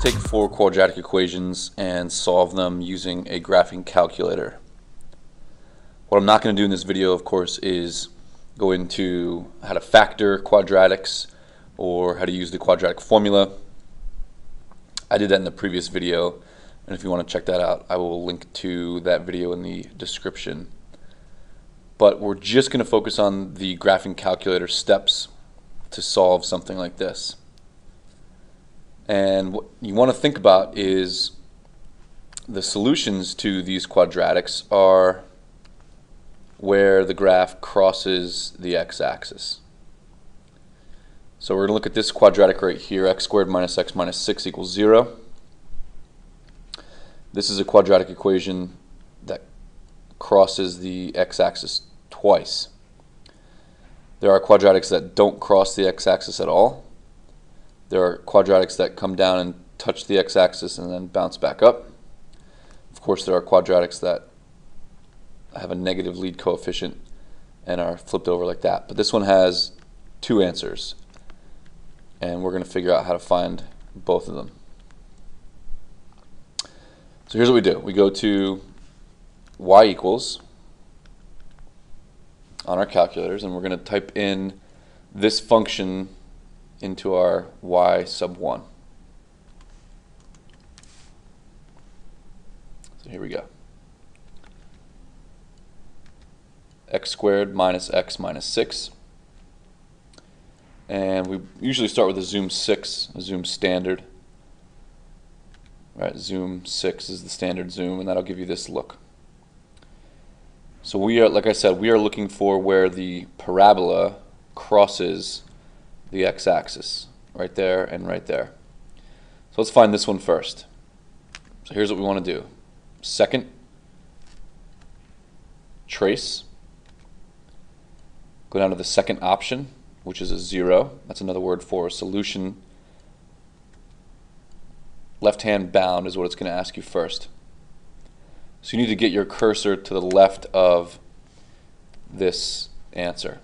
take four quadratic equations and solve them using a graphing calculator. What I'm not going to do in this video, of course, is go into how to factor quadratics or how to use the quadratic formula. I did that in the previous video, and if you want to check that out, I will link to that video in the description. But we're just going to focus on the graphing calculator steps to solve something like this. And what you want to think about is the solutions to these quadratics are where the graph crosses the x-axis. So we're going to look at this quadratic right here, x squared minus x minus 6 equals 0. This is a quadratic equation that crosses the x-axis twice. There are quadratics that don't cross the x-axis at all. There are quadratics that come down and touch the x-axis and then bounce back up. Of course, there are quadratics that have a negative lead coefficient and are flipped over like that. But this one has two answers, and we're going to figure out how to find both of them. So here's what we do. We go to y equals on our calculators, and we're going to type in this function into our y sub 1. So here we go. X squared minus x minus 6. And we usually start with a zoom 6, a zoom standard. All right, zoom 6 is the standard zoom, and that'll give you this look. So we are, like I said, we are looking for where the parabola crosses the x-axis, right there and right there. So let's find this one first. So here's what we want to do. Second, trace. Go down to the second option, which is a 0. That's another word for a solution. Left-hand bound is what it's going to ask you first. So you need to get your cursor to the left of this answer.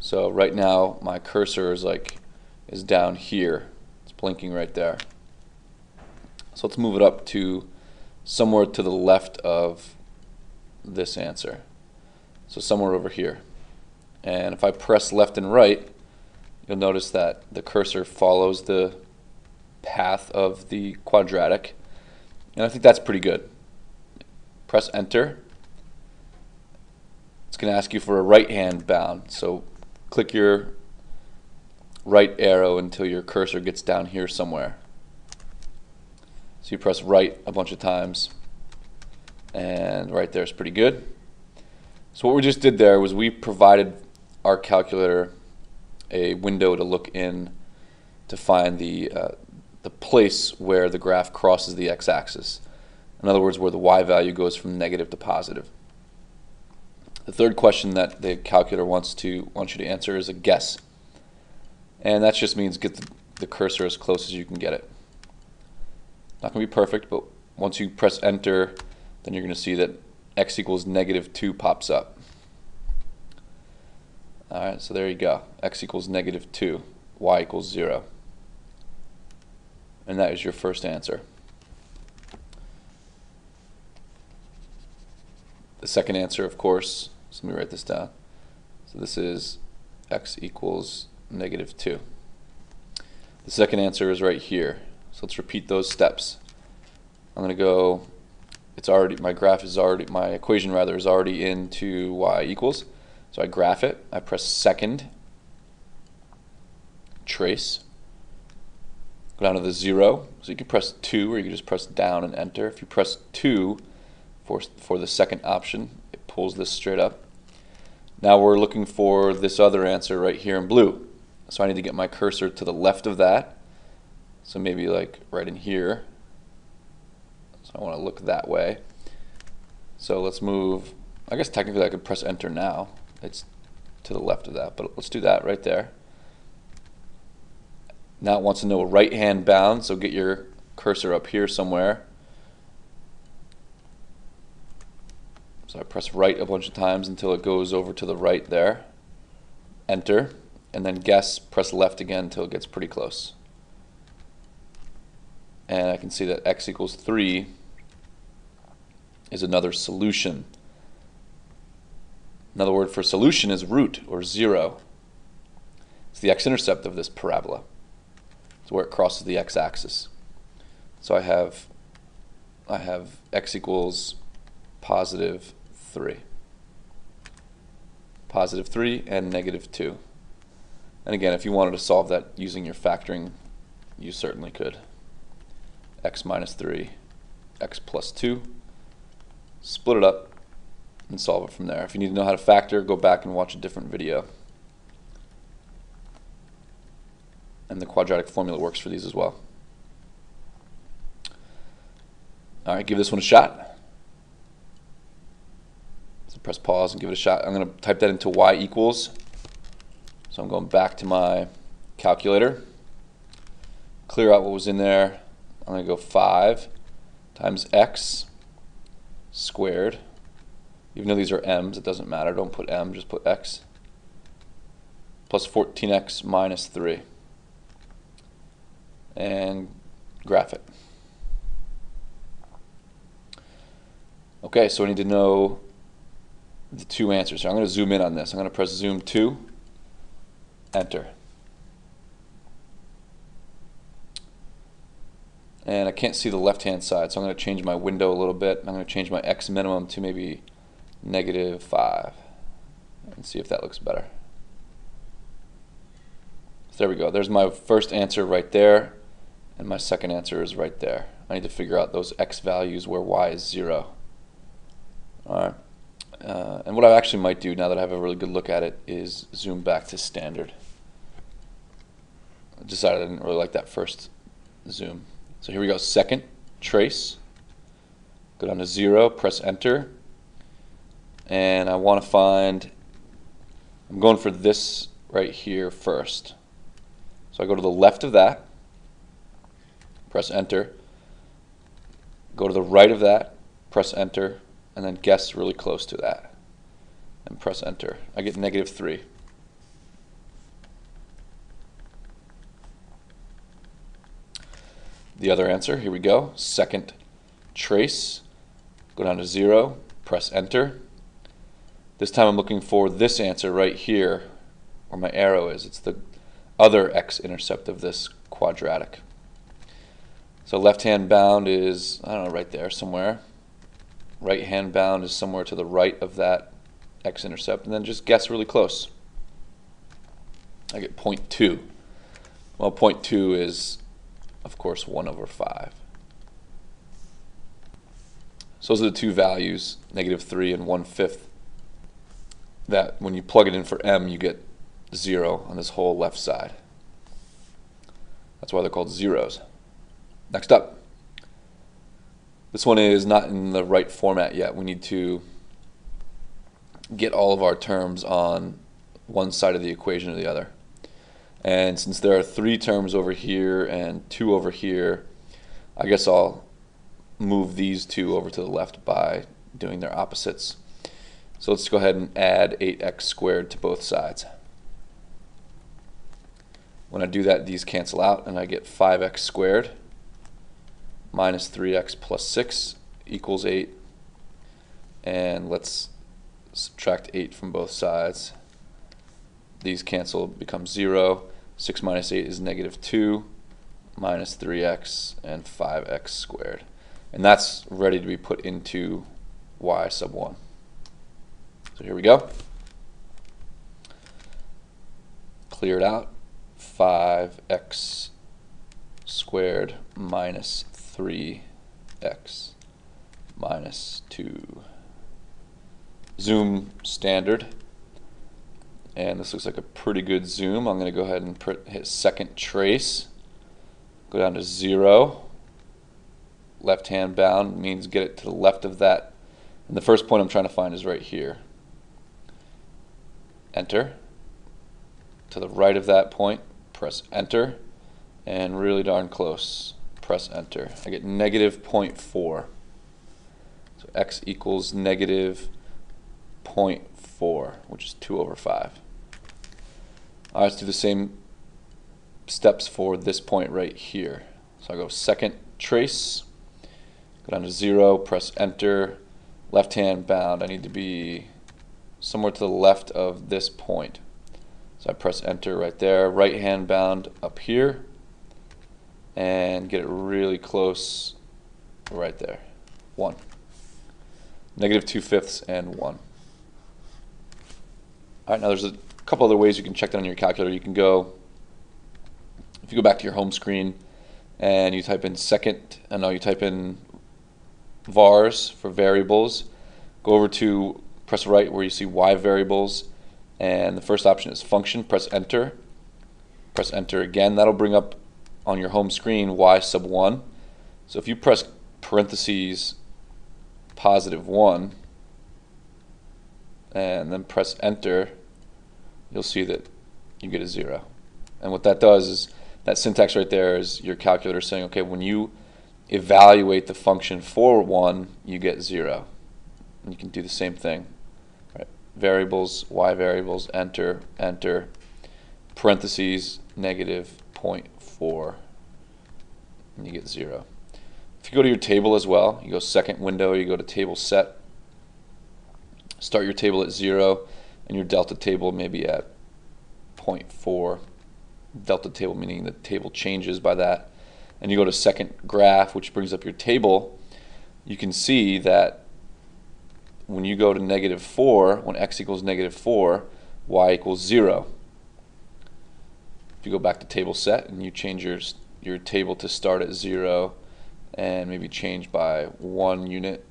So right now my cursor is down here. It's blinking right there. So let's move it up to somewhere to the left of this answer. So somewhere over here. And if I press left and right, you'll notice that the cursor follows the path of the quadratic. And I think that's pretty good. Press enter. It's going to ask you for a right hand bound. So click your right arrow until your cursor gets down here somewhere. So you press right a bunch of times, and right there is pretty good. So what we just did there was we provided our calculator a window to look in to find the place where the graph crosses the x-axis. In other words, where the y value goes from negative to positive. The third question that the calculator wants you to answer is a guess. And that just means get the cursor as close as you can get it. Not going to be perfect, but once you press enter, then you're going to see that x equals negative 2 pops up. Alright, so there you go. X equals negative 2, y equals 0. And that is your first answer. The second answer, of course, so let me write this down. So this is x equals negative 2. The second answer is right here. So let's repeat those steps. I'm going to go. It's already, my equation rather is already into y equals. So I graph it, I press second, trace, go down to the 0. So you can press 2, or you can just press down and enter. If you press 2 for the second option, it pulls this straight up. Now we're looking for this other answer right here in blue. So I need to get my cursor to the left of that. So maybe like right in here. So I want to look that way. So let's move, I guess technically I could press enter now. It's to the left of that, but let's do that right there. Now it wants to know a right hand bound, so get your cursor up here somewhere. So I press right a bunch of times until it goes over to the right there. Enter, and then guess, press left again until it gets pretty close. and I can see that x equals 3 is another solution. Another word for solution is root, or 0. It's the x-intercept of this parabola. It's where it crosses the x-axis. So I have x equals positive 3. Positive 3 and negative 2. And again, if you wanted to solve that using your factoring, you certainly could. X minus 3, x plus 2. Split it up and solve it from there. If you need to know how to factor, go back and watch a different video. And the quadratic formula works for these as well. All right, give this one a shot. Press pause and give it a shot. I'm going to type that into y equals. So I'm going back to my calculator. Clear out what was in there. I'm going to go 5 times x squared. Even though these are m's, it doesn't matter. Don't put m, just put x. Plus 14x minus 3. And graph it. Okay, so I need to know the two answers. So I'm going to zoom in on this. I'm going to press zoom 2, enter. And I can't see the left-hand side, so I'm going to change my window a little bit. I'm going to change my x minimum to maybe negative 5 and see if that looks better. So there we go. There's my first answer right there, and my second answer is right there. I need to figure out those x values where y is 0. All right. And what I actually might do, now that I have a really good look at it, is zoom back to standard. I decided I didn't really like that first zoom. So here we go, second, trace. Go down to 0, press enter. And I want to find, I'm going for this right here first. So I go to the left of that, press enter. Go to the right of that, press enter. And then guess really close to that and press enter. I get negative 3. The other answer, here we go, second trace, go down to 0, press enter. This time I'm looking for this answer right here where my arrow is. It's the other x-intercept of this quadratic. So left-hand bound is, I don't know, right there somewhere. Right hand bound is somewhere to the right of that x-intercept, and then just guess really close. I get 0.2. Well, 0.2 is, of course, 1/5. So those are the two values, negative 3 and 1/5, that when you plug it in for m, you get 0 on this whole left side. That's why they're called zeros. Next up. This one is not in the right format yet. We need to get all of our terms on one side of the equation or the other. And since there are 3 terms over here and 2 over here, I guess I'll move these 2 over to the left by doing their opposites. So let's go ahead and add 8x squared to both sides. When I do that, these cancel out and I get 5x squared minus 3x plus 6 equals 8. And let's subtract 8 from both sides. These cancel, become 0. 6 minus 8 is negative 2 minus 3x and 5x squared. And that's ready to be put into y sub 1. So here we go. Clear it out. 5x squared minus 3x minus 2. Zoom standard, and this looks like a pretty good zoom. I'm going to go ahead and hit second trace, go down to 0, left hand bound means get it to the left of that, and the first point I'm trying to find is right here. Enter. To the right of that point, press enter, and really darn close. Press enter. I get negative 0.4. So x equals negative 0.4, which is 2/5. All right, let's do the same steps for this point right here. So I go second trace, go down to 0, press enter, left hand bound. I need to be somewhere to the left of this point. So I press enter right there, right hand bound up here, and get it really close right there. 1. -2/5 and 1. Alright, now there's a couple other ways you can check that on your calculator. You can go, if you go back to your home screen and you type in vars for variables, go over to, press right where you see Y variables, and the first option is function, press enter. Press enter again, that'll bring up on your home screen Y sub 1. So if you press parentheses +1 and then press enter, you'll see that you get a 0. And what that does is, that syntax right there is your calculator saying, okay, when you evaluate the function for 1, you get 0. And you can do the same thing. Right. Variables, Y variables, enter, enter, parentheses, -0.4, and you get 0. If you go to your table as well, you go second window, you go to table set, start your table at 0, and your delta table maybe at 0.4. Delta table meaning the table changes by that. And you go to second graph, which brings up your table. You can see that when you go to -4, when x equals -4, y equals 0. If you go back to table set and you change your table to start at 0 and maybe change by 1 unit.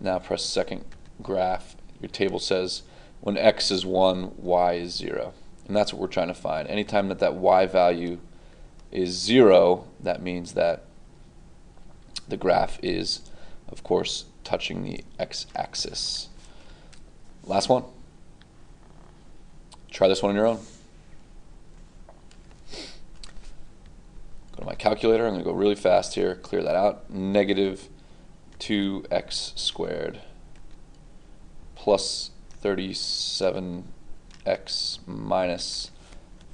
Now press second graph. Your table says when x is 1, y is 0. And that's what we're trying to find. Anytime that that y value is 0, that means that the graph is, of course, touching the x-axis. Last one. Try this one on your own. Go to my calculator. I'm going to go really fast here. Clear that out. -2x² +37x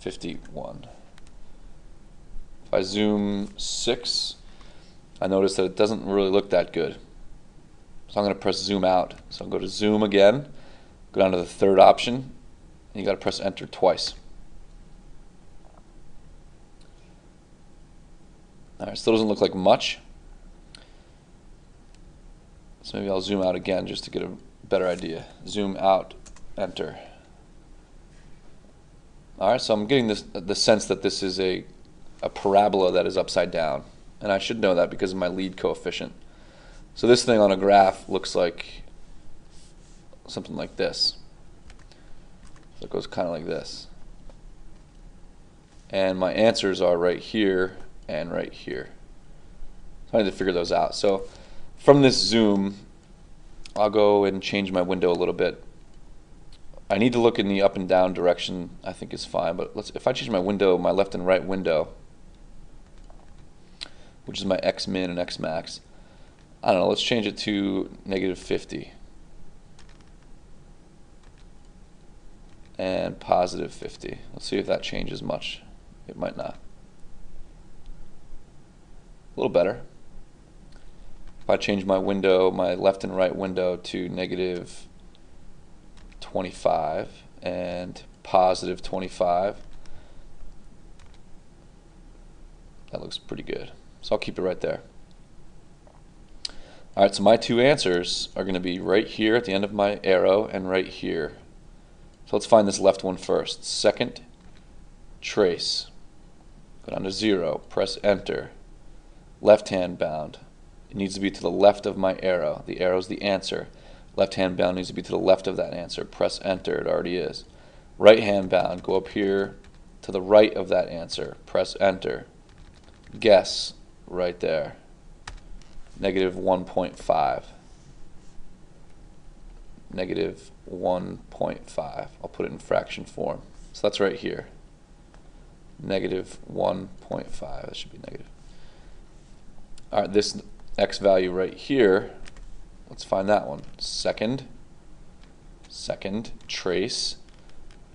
-51. If I zoom 6, I notice that it doesn't really look that good. So I'm going to press zoom out. So I'll go to zoom again, go down to the third option, and you got to press enter twice. Alright, still doesn't look like much. So maybe I'll zoom out again just to get a better idea. Zoom out, enter. Alright, so I'm getting this, the sense that this is a parabola that is upside down. And I should know that because of my lead coefficient. So this thing on a graph looks like something like this. So it goes kind of like this. And my answers are right here and right here. So I need to figure those out. So from this zoom, I'll go and change my window a little bit. I need to look in the up and down direction, I think is fine, but let's, if I change my window, my left and right window, which is my X min and X max, I don't know, let's change it to -50 and +50. Let's see if that changes much. It might not. A little better. If I change my window, my left and right window, to -25 and +25, that looks pretty good. So I'll keep it right there. Alright, so my two answers are going to be right here at the end of my arrow and right here. So let's find this left one first. Second, trace. Go down to 0, press enter. Left hand bound, it needs to be to the left of my arrow. The arrow's the answer. Left hand bound needs to be to the left of that answer. Press enter, it already is. Right hand bound, go up here to the right of that answer. Press enter. Guess, right there. -1.5. -1.5. I'll put it in fraction form. So that's right here. -1.5. That should be negative. Alright, this x value right here, let's find that one. Second, trace.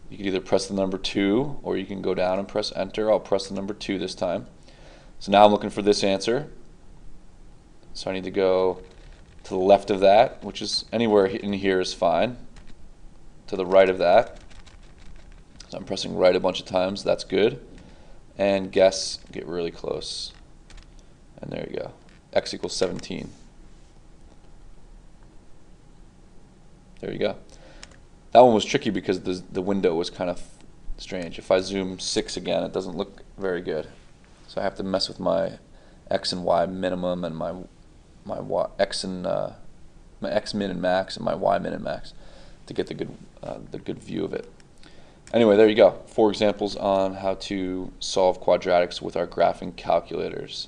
You can either press the number 2 or you can go down and press enter. I'll press the number 2 this time. So now I'm looking for this answer. So I need to go to the left of that, which is anywhere in here is fine, to the right of that. So I'm pressing right a bunch of times, that's good. And guess, get really close. And there you go, x equals 17. There you go. That one was tricky because the window was kind of strange. If I zoom 6 again, it doesn't look very good. So I have to mess with my x and y minimum and my y, x and my x min and max and my y min and max to get the good view of it. Anyway, there you go. 4 examples on how to solve quadratics with our graphing calculators.